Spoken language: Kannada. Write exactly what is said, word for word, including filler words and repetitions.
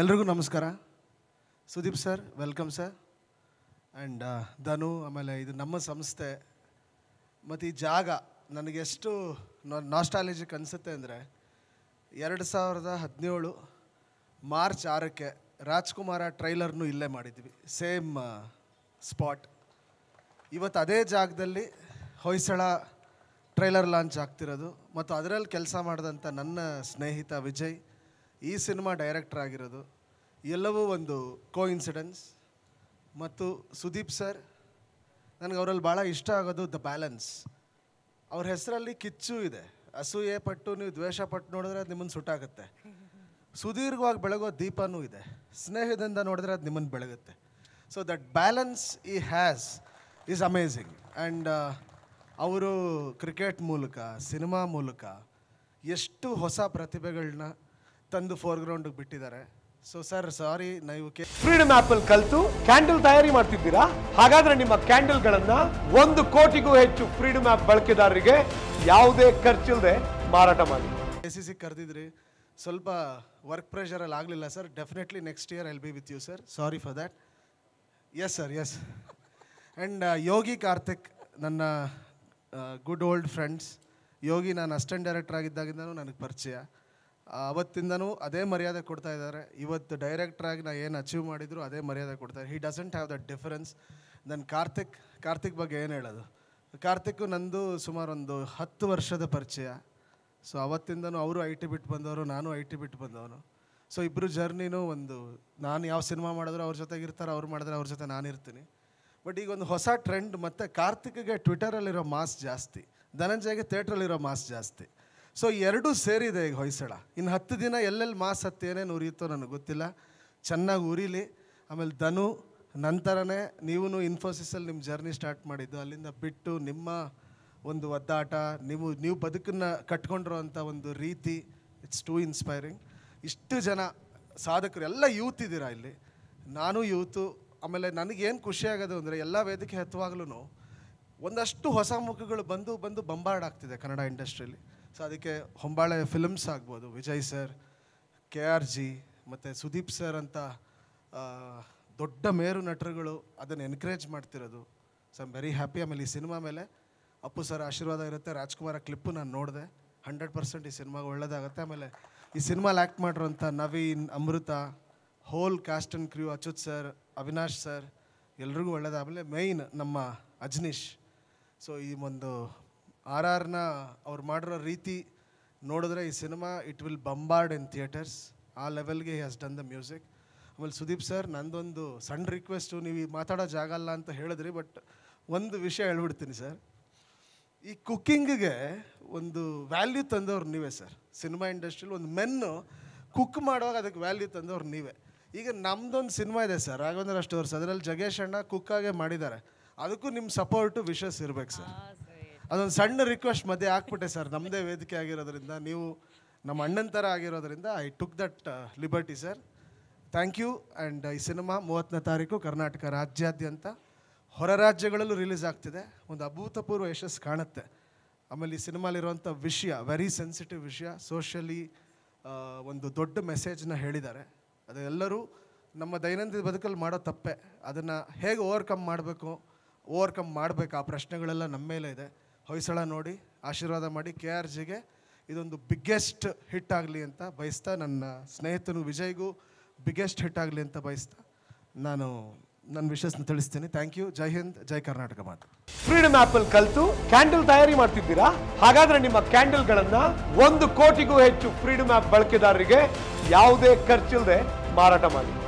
ಎಲ್ರಿಗೂ ನಮಸ್ಕಾರ Sudeep sir welcome sir and Dhanu ಆಮೇಲೆ ಇದು ನಮ್ಮ ಸಂಸ್ಥೆ ಮತ್ತು ಈ ಜಾಗ ನನಗೆಷ್ಟು ನಾಸ್ಟಾಲಜಿಕ್ ಅನಿಸುತ್ತೆ ಅಂದರೆ ಎರಡು ಸಾವಿರದ ಹದಿನೇಳು ಮಾರ್ಚ್ ಆರಕ್ಕೆ ರಾಜ್ಕುಮಾರ ಟ್ರೈಲರ್ನು ಇಲ್ಲೇ ಮಾಡಿದ್ವಿ ಸೇಮ್ ಸ್ಪಾಟ್ ಇವತ್ತು ಅದೇ ಜಾಗದಲ್ಲಿ ಹೊಯ್ಸಳ ಟ್ರೈಲರ್ ಲಾಂಚ್ ಆಗ್ತಿರೋದು ಮತ್ತು ಅದರಲ್ಲಿ ಕೆಲಸ ಮಾಡಿದಂಥ ನನ್ನ ಸ್ನೇಹಿತ ವಿಜಯ್ ಈ ಸಿನಿಮಾ ಡೈರೆಕ್ಟರ್ ಆಗಿರೋದು ಎಲ್ಲವೂ ಒಂದು ಕೋ ಇನ್ಸಿಡೆನ್ಸ್ ಮತ್ತು ಸುದೀಪ್ ಸರ್ ನನಗೆ ಅವರಲ್ಲಿ ಭಾಳ ಇಷ್ಟ ಆಗೋದು ದ ಬ್ಯಾಲೆನ್ಸ್ ಅವ್ರ ಹೆಸರಲ್ಲಿ ಕಿಚ್ಚು ಇದೆ ಅಸೂಯೆ ಪಟ್ಟು ನೀವು ದ್ವೇಷ ಪಟ್ಟು ನೋಡಿದ್ರೆ ಅದು ನಿಮ್ಮನ್ನು ಸುಟ್ಟಾಗುತ್ತೆ ಸುದೀರ್ಘವಾಗಿ ಬೆಳಗೋ ದೀಪನೂ ಇದೆ ಸ್ನೇಹದಿಂದ ನೋಡಿದ್ರೆ ಅದು ನಿಮ್ಮನ್ನು ಬೆಳಗುತ್ತೆ ಸೊ ದಟ್ ಬ್ಯಾಲೆನ್ಸ್ ಈ ಹ್ಯಾಸ್ ಈಸ್ ಅಮೇಝಿಂಗ್ ಆ್ಯಂಡ್ ಅವರು ಕ್ರಿಕೆಟ್ ಮೂಲಕ ಸಿನಿಮಾ ಮೂಲಕ ಎಷ್ಟು ಹೊಸ ಪ್ರತಿಭೆಗಳನ್ನ ತಂದು ಫೋರ್ಗ್ರೌಂಡಿಗೆ ಬಿಟ್ಟಿದ್ದಾರೆ ಸೊ ಸರ್ ಸಾರಿ ನೀವು ಫ್ರೀಡಮ್ ಆ್ಯಪಲ್ಲಿ ಕಲಿತು ಕ್ಯಾಂಡಲ್ ತಯಾರಿ ಮಾಡ್ತಿದ್ದೀರಾ ಹಾಗಾದರೆ ನಿಮ್ಮ ಕ್ಯಾಂಡಲ್ಗಳನ್ನು ಒಂದು ಕೋಟಿಗೂ ಹೆಚ್ಚು ಫ್ರೀಡಮ್ ಆ್ಯಪ್ ಬಳಕೆದಾರರಿಗೆ ಯಾವುದೇ ಖರ್ಚಿಲ್ಲದೆ ಮಾರಾಟ ಮಾಡಿ ಎ ಸಿ ಸಿ ಕರೆದಿದ್ರಿ ಸ್ವಲ್ಪ ವರ್ಕ್ ಪ್ರೆಷರಲ್ಲಿ ಆಗಲಿಲ್ಲ sir definitely next year I will be with you sir sorry for that yes sir yes and Yogi Karthik ನನ್ನ ಗುಡ್ ಓಲ್ಡ್ ಫ್ರೆಂಡ್ಸ್ ಯೋಗಿ ನಾನು ಅಸಿಸ್ಟೆಂಟ್ ಡೈರೆಕ್ಟರ್ ಆಗಿದ್ದಾಗಿಂದನೂ ನನಗೆ ಪರಿಚಯ ಅವತ್ತಿಂದನೂ ಅದೇ ಮರ್ಯಾದೆ ಕೊಡ್ತಾ ಇದ್ದಾರೆ ಇವತ್ತು ಡೈರೆಕ್ಟ್ರಾಗಿ ನಾನು ಏನು ಅಚೀವ್ ಮಾಡಿದ್ರು ಅದೇ ಮರ್ಯಾದೆ ಕೊಡ್ತಾರೆ he doesn't have that difference ನನ್ನ ಕಾರ್ತಿಕ್ ಕಾರ್ತಿಕ್ ಬಗ್ಗೆ ಏನು ಹೇಳೋದು ಕಾರ್ತಿಕ್ಕು ನಂದು ಸುಮಾರೊಂದು ಹತ್ತು ವರ್ಷದ ಪರಿಚಯ ಸೊ ಅವತ್ತಿಂದನೂ ಅವರು ಐ ಟಿ ಬಿಟ್ಟು ಬಂದವರು ನಾನು ಐ ಟಿ ಬಿಟ್ಟು ಬಂದವನು ಸೊ ಇಬ್ಬರು ಜರ್ನಿನೂ ಒಂದು ನಾನು ಯಾವ ಸಿನಿಮಾ ಮಾಡಿದ್ರು ಅವ್ರ ಜೊತೆಗಿರ್ತಾರೆ ಅವ್ರು ಮಾಡಿದ್ರೆ ಅವ್ರ ಜೊತೆ ನಾನಿರ್ತೀನಿ ಬಟ್ ಈಗ ಒಂದು ಹೊಸ ಟ್ರೆಂಡ್ ಮತ್ತು ಕಾರ್ತಿಕ್ಗೆ ಟ್ವಿಟರಲ್ಲಿರೋ ಮಾಸ್ ಜಾಸ್ತಿ ಧನಂಜಯ್ಗೆ ಥಿಯೇಟ್ರಲ್ಲಿರೋ ಮಾಸ್ ಜಾಸ್ತಿ ಸೊ ಎರಡೂ ಸೇರಿದೆ ಈಗ ಹೊಯ್ಸಳ ಇನ್ನು ಹತ್ತು ದಿನ ಎಲ್ಲೆಲ್ಲಿ ಮಾಸ್ ಹತ್ತು ಏನೇನು ಉರಿಯುತ್ತೋ ನನಗೆ ಗೊತ್ತಿಲ್ಲ ಚೆನ್ನಾಗಿ ಉರಿಲಿ ಆಮೇಲೆ ಧನು ನಂತರನೇ ನೀವು ಇನ್ಫೋಸಿಸಲ್ಲಿ ನಿಮ್ಮ ಜರ್ನಿ ಸ್ಟಾರ್ಟ್ ಮಾಡಿದ್ದು ಅಲ್ಲಿಂದ ಬಿಟ್ಟು ನಿಮ್ಮ ಒಂದು ಒದ್ದಾಟ ನೀವು ನೀವು ಬದುಕನ್ನು ಕಟ್ಕೊಂಡಿರೋ ಅಂಥ ಒಂದು ರೀತಿ ಇಟ್ಸ್ ಟೂ ಇನ್ಸ್ಪೈರಿಂಗ್ ಇಷ್ಟು ಜನ ಸಾಧಕರು ಎಲ್ಲ ಯೂತ್ ಇದ್ದೀರಾ ಇಲ್ಲಿ ನಾನು ಯೂತು ಆಮೇಲೆ ನನಗೇನು ಖುಷಿಯಾಗೋದು ಅಂದರೆ ಎಲ್ಲ ವೇದಿಕೆ ಹತ್ತುವಾಗ್ಲೂ ಒಂದಷ್ಟು ಹೊಸ ಮುಖಗಳು ಬಂದು ಬಂದು ಬಂಬಾರ್ಡ್ ಆಗ್ತಿದೆ ಕನ್ನಡ ಇಂಡಸ್ಟ್ರಿಯಲ್ಲಿ ಸೊ ಅದಕ್ಕೆ ಹೊಂಬಾಳೆ ಫಿಲಮ್ಸ್ ಆಗ್ಬೋದು Vijay sir K R G ಮತ್ತು ಸುದೀಪ್ ಸರ್ ಅಂತ ದೊಡ್ಡ ಮೇರು ನಟರುಗಳು ಅದನ್ನು ಎನ್ಕರೇಜ್ ಮಾಡ್ತಿರೋದು so I am very happy ಆಮೇಲೆ ಈ ಸಿನಿಮಾ ಮೇಲೆ ಅಪ್ಪು ಸರ್ ಆಶೀರ್ವಾದ ಇರುತ್ತೆ ರಾಜ್ಕುಮಾರ ಕ್ಲಿಪ್ಪು ನಾನು ನೋಡಿದೆ ಹಂಡ್ರೆಡ್ ಪರ್ಸೆಂಟ್ ಈ ಸಿನಿಮಾಗೆ ಒಳ್ಳೆಯದಾಗುತ್ತೆ ಆಮೇಲೆ ಈ ಸಿನಿಮಾಲಿ ಆ್ಯಕ್ಟ್ ಮಾಡಿರೋಂಥ Naveen Amrutha whole cast and crew Achyuth sir Avinash sir ಎಲ್ರಿಗೂ ಒಳ್ಳೆಯದಾಗಲೇ ಮೇಯ್ನ್ ನಮ್ಮ ಅಜ್ನೀಶ್ ಸೊ ಈ ಒಂದು ಆರ್ ಆರ್ನ ಅವ್ರು ಮಾಡಿರೋ ರೀತಿ ನೋಡಿದ್ರೆ ಈ cinema it will bombard in theatres ಆ ಲೆವೆಲ್ಗೆ ಹ್ಯಾಸ್ ಡನ್ ದ ಮ್ಯೂಸಿಕ್ ಆಮೇಲೆ ಸುದೀಪ್ ಸರ್ ನಂದೊಂದು ಸಣ್ಣ ರಿಕ್ವೆಸ್ಟು ನೀವು ಈ ಮಾತಾಡೋ ಜಾಗ ಅಲ್ಲ ಅಂತ ಹೇಳಿದ್ರಿ ಬಟ್ ಒಂದು ವಿಷಯ ಹೇಳ್ಬಿಡ್ತೀನಿ ಸರ್ ಈ ಕುಕ್ಕಿಂಗ್ಗೆ ಒಂದು ವ್ಯಾಲ್ಯೂ ತಂದವ್ರು ನೀವೇ ಸರ್ ಸಿನಿಮಾ ಇಂಡಸ್ಟ್ರಿಲಿ ಒಂದು ಮೆನ್ನು ಕುಕ್ ಮಾಡುವಾಗ ಅದಕ್ಕೆ ವ್ಯಾಲ್ಯೂ ತಂದವ್ರು ನೀವೇ ಈಗ ನಮ್ಮದೊಂದು ಸಿನಿಮಾ ಇದೆ ಸರ್ ರಾಘವೇಂದ್ರ ಅಷ್ಟು ವರ್ಷ ಅದರಲ್ಲಿ ಜಗೇಶ್ ಅಣ್ಣ ಕುಕ್ಕಾಗೆ ಮಾಡಿದ್ದಾರೆ ಅದಕ್ಕೂ ನಿಮ್ಮ ಸಪೋರ್ಟು ವಿಶಸ್ ಇರಬೇಕು ಸರ್ ಅದೊಂದು ಸಣ್ಣ ರಿಕ್ವೆಸ್ಟ್ ಮಧ್ಯೆ ಹಾಕ್ಬಿಟ್ಟೆ ಸರ್ ನಮ್ಮದೇ ವೇದಿಕೆ ಆಗಿರೋದ್ರಿಂದ ನೀವು ನಮ್ಮ ಅಣ್ಣನ ಥರ ಆಗಿರೋದ್ರಿಂದ I took that liberty sir thank you and ಈ ಸಿನಿಮಾ ಮೂವತ್ತನೇ ತಾರೀಕು ಕರ್ನಾಟಕ ರಾಜ್ಯಾದ್ಯಂತ ಹೊರ ರಾಜ್ಯಗಳಲ್ಲೂ ರಿಲೀಸ್ ಆಗ್ತಿದೆ ಒಂದು ಅಭೂತಪೂರ್ವ ಯಶಸ್ಸು ಕಾಣುತ್ತೆ ಆಮೇಲೆ ಈ ಸಿನಿಮಾಲಿರುವಂಥ ವಿಷಯ ವೆರಿ ಸೆನ್ಸಿಟಿವ್ ವಿಷಯ ಸೋಷಿಯಲಿ ಒಂದು ದೊಡ್ಡ ಮೆಸೇಜ್ನ ಹೇಳಿದ್ದಾರೆ ಅದೆಲ್ಲರೂ ನಮ್ಮ ದೈನಂದಿನ ಬದುಕಲ್ಲಿ ಮಾಡೋ ತಪ್ಪೆ ಅದನ್ನು ಹೇಗೆ ಓವರ್ಕಮ್ ಮಾಡಬೇಕು ಓವರ್ಕಮ್ ಮಾಡಬೇಕು ಆ ಪ್ರಶ್ನೆಗಳೆಲ್ಲ ನಮ್ಮ ಮೇಲೆ ಇದೆ ಹೊಯ್ಸಳ ನೋಡಿ ಆಶೀರ್ವಾದ ಮಾಡಿ ಕೆ ಆರ್ ಜಿಗೆ ಇದೊಂದು ಬಿಗ್ಗೆಸ್ಟ್ ಹಿಟ್ ಆಗಲಿ ಅಂತ ಬಯಸ್ತಾ ನನ್ನ ಸ್ನೇಹಿತನು ವಿಜಯ್ಗೂ ಬಿಗ್ಗೆಸ್ಟ್ ಹಿಟ್ ಆಗಲಿ ಅಂತ ಬಯಸ್ತಾ ನಾನು ನನ್ನ ವಿಷಯನ ತಿಳಿಸ್ತೀನಿ ಥ್ಯಾಂಕ್ ಯು ಜೈ ಹಿಂದ್ ಜೈ ಕರ್ನಾಟಕ ಮಾತು ಫ್ರೀಡಮ್ ಆ್ಯಪಲ್ಲಿ ಕಲಿತು ಕ್ಯಾಂಡಲ್ ತಯಾರಿ ಮಾಡ್ತಿದ್ದೀರಾ ಹಾಗಾದರೆ ನಿಮ್ಮ ಕ್ಯಾಂಡಲ್ಗಳನ್ನು ಒಂದು ಕೋಟಿಗೂ ಹೆಚ್ಚು ಫ್ರೀಡಮ್ ಆ್ಯಪ್ ಬಳಕೆದಾರರಿಗೆ ಯಾವುದೇ ಖರ್ಚಿಲ್ಲದೆ ಮಾರಾಟ ಮಾಡಿ